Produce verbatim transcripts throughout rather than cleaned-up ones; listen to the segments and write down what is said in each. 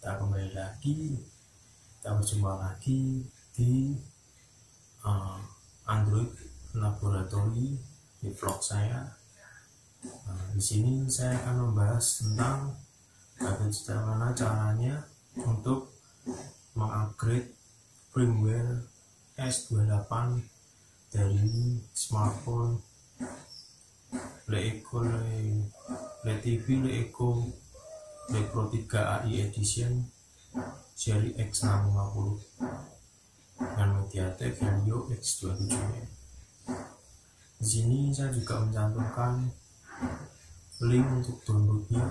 Kita kembali lagi, kita berjumpa lagi di uh, Android Laboratory di vlog saya. Uh, di sini saya akan membahas tentang bagaimana caranya untuk mengupgrade firmware S dua puluh delapan dari smartphone LeEco LeTv LeEco Pro tiga A I Edition seri X enam lima nol dengan MediaTek Helio X dua puluh tujuh. Di sini saya juga mencantumkan link untuk downloadnya,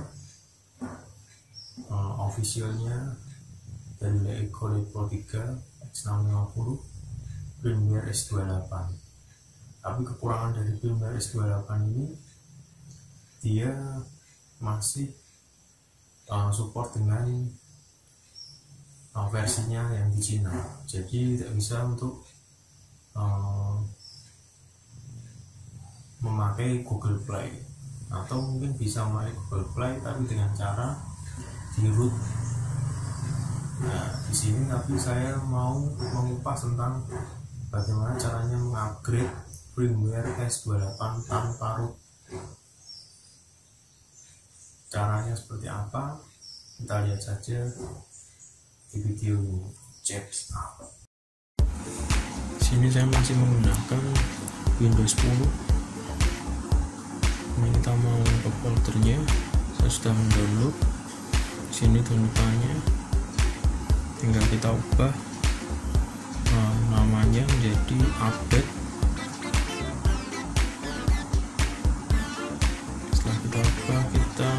uh, officialnya dari LeEco Pro tiga X enam lima nol firmware S dua puluh delapan. Tapi kekurangan dari firmware S dua puluh delapan ini, dia masih Uh, support dengan uh, versinya yang di Cina, jadi tidak bisa untuk uh, memakai Google Play, atau mungkin bisa memakai Google Play tapi dengan cara di root. Nah, di sini tapi saya mau mengupas tentang bagaimana caranya mengupgrade firmware S dua puluh delapan tanpa root. Caranya seperti apa? Kita lihat saja di video ini. Check up. Sini saya masih menggunakan Windows sepuluh. Ini kita mau ke foldernya. Saya sudah mendownload. Sini downloadannya. Tinggal kita ubah nah, namanya menjadi update. Setelah kita ubah, kita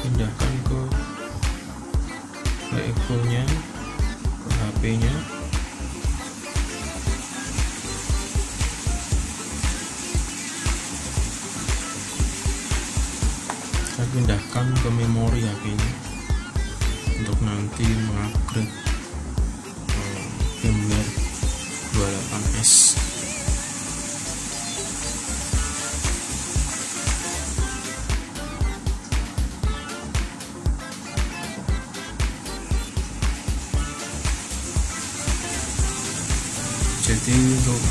pindahkan ke LeEco nya ke H P nya kita pindahkan ke memori H P nya untuk nanti mengupgrade firmware dua puluh delapan S. Jadi untuk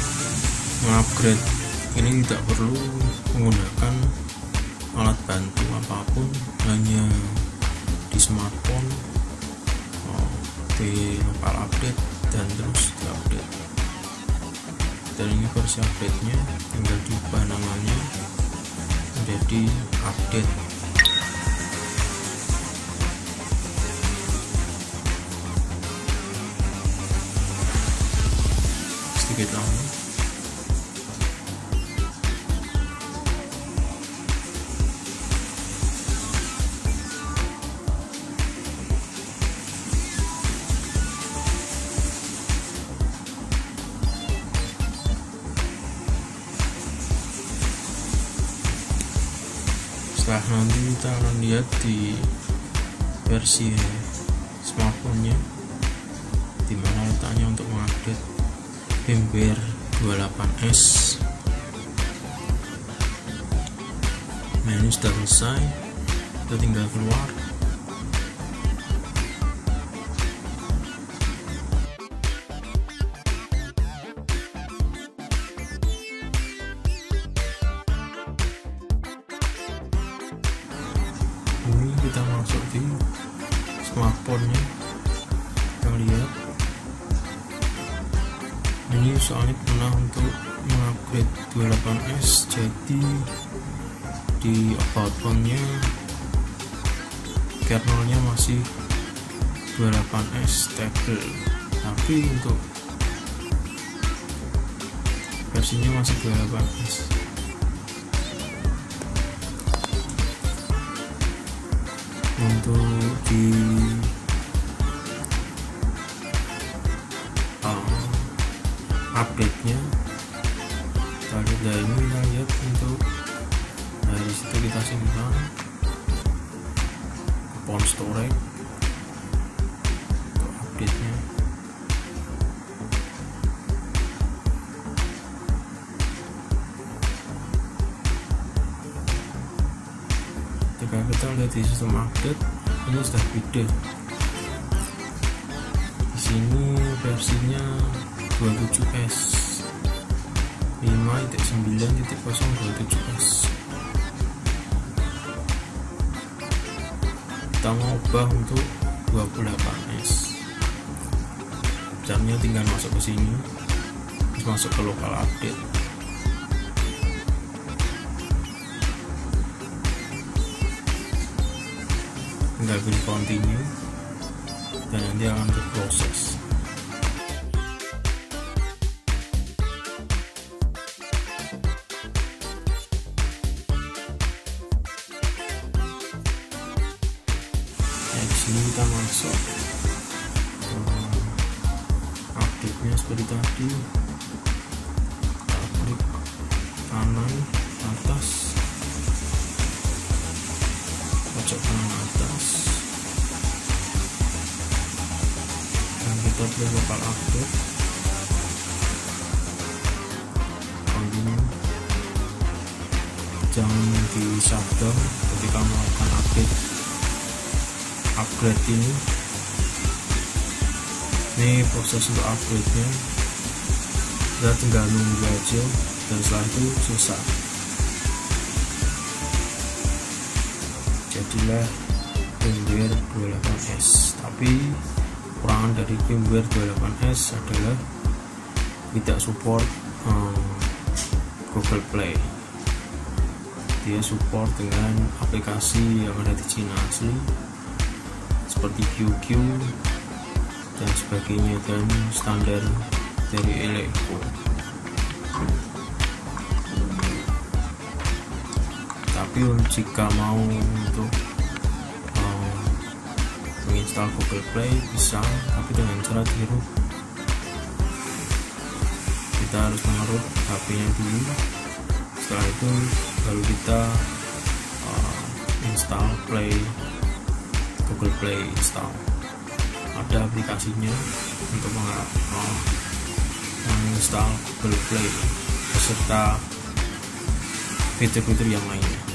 mengupgrade ini tidak perlu menggunakan alat bantu apapun, hanya di smartphone, di lokal update dan terus di update. Dan ini versi update-nya tinggal diubah namanya menjadi update. Kita setelah nanti kita akan lihat di versi smartphone-nya di mana letaknya untuk mengupdate firmware dua puluh delapan S. Menu sudah selesai, kita tinggal keluar. Ini kita masuk di smartphone-nya, kita lihat. Ini soalnya pernah untuk mengupgrade dua puluh delapan S, jadi di about phone-nya kernelnya masih dua puluh delapan S stable, tapi untuk versinya masih dua puluh delapan S. Untuk di update-nya tadi dari ini kita lihat, untuk dari situ kita simpan phone storage untuk update-nya. Jika kita lihat di sistem update, ini sudah beda sini versinya dua puluh tujuh S lima titik sembilan titik nol dua puluh tujuh S. Kita mau ubah untuk dua puluh delapan S. Jamnya tinggal masuk ke sini, terus masuk ke lokal update. Tinggal pilih continue dan nanti akan diproses. Nah, di sini kita masuk hmm, update-nya seperti tadi. Klik kanan atas, pojok kanan atas, dan kita pilih lokal update, continue. Jangan di shutdown ketika melakukan update upgrade ini. Ini proses untuk upgrade-nya, kita tinggal nunggu aja dan setelah itu susah. Jadilah firmware dua puluh delapan S. Tapi kurangan dari firmware dua puluh delapan S adalah tidak support um, Google Play. Dia support dengan aplikasi yang ada di Cina asli seperti Q Q dan sebagainya, dan standar dari LeEco. Tapi jika mau untuk um, menginstal Google Play bisa, tapi dengan cara diroot. Kita harus meroot H P-nya dulu, setelah itu baru kita uh, install Play Google Play install. Ada aplikasinya untuk menginstal Google Play beserta fitur-fitur yang lainnya.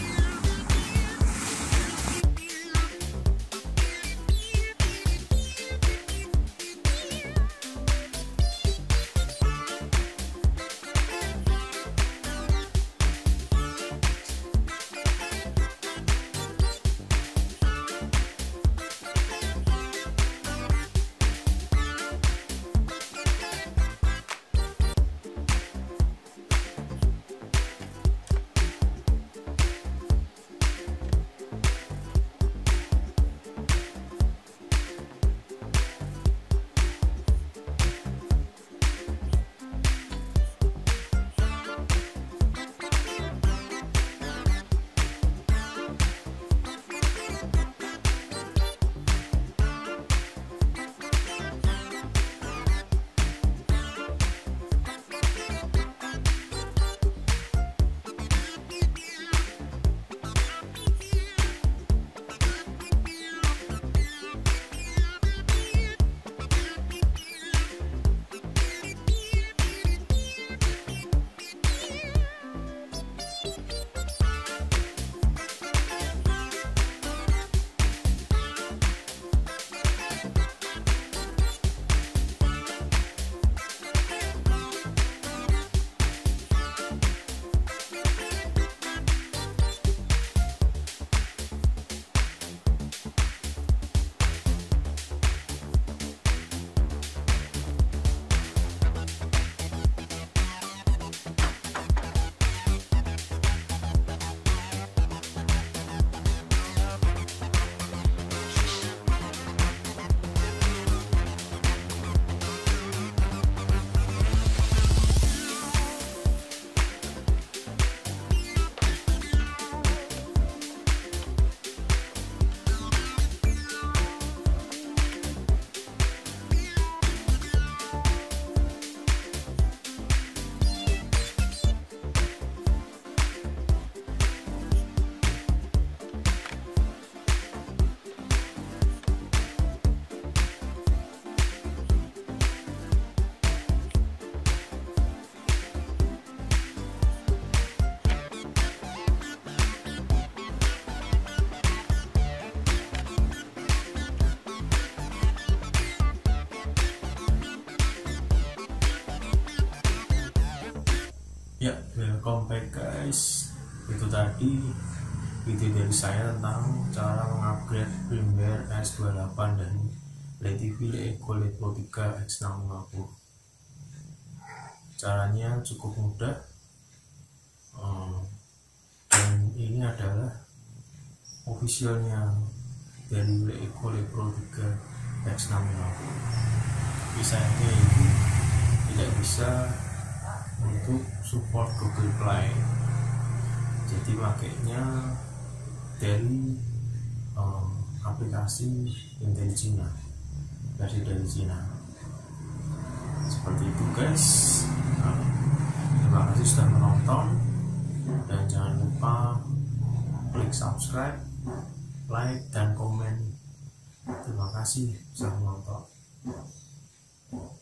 Welcome back guys, itu tadi video dari saya tentang cara mengupgrade firmware S dua puluh delapan dan LeTv LeEco Pro tiga X enam lima nol. Caranya cukup mudah, dan ini adalah officialnya dari LeEco Pro tiga X enam lima nol. Desainnya itu tidak bisa untuk support Google Play, jadi makanya dari um, aplikasi yang dari Cina, dari dari Cina seperti itu guys. Nah, terima kasih sudah menonton dan jangan lupa klik subscribe, like dan komen. Terima kasih sudah menonton.